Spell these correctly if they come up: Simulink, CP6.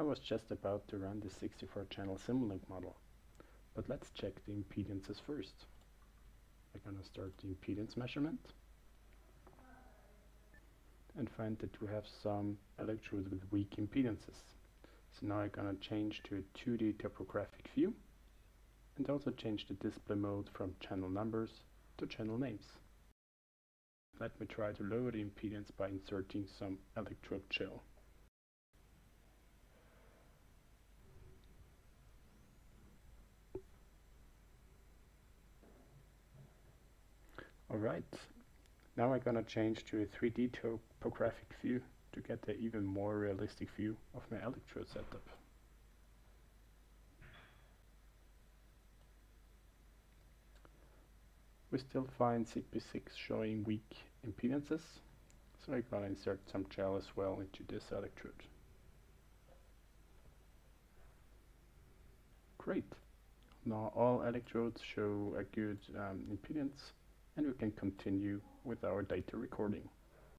I was just about to run the 64-channel Simulink model, but let's check the impedances first. I'm gonna start the impedance measurement and find that we have some electrodes with weak impedances. So now I'm gonna change to a 2D topographic view and also change the display mode from channel numbers to channel names. Let me try to lower the impedance by inserting some electrode gel. Alright, now I'm gonna change to a 3D topographic view to get an even more realistic view of my electrode setup. We still find CP6 showing weak impedances, so I'm gonna insert some gel as well into this electrode. Great, now all electrodes show a good impedance, and we can continue with our data recording.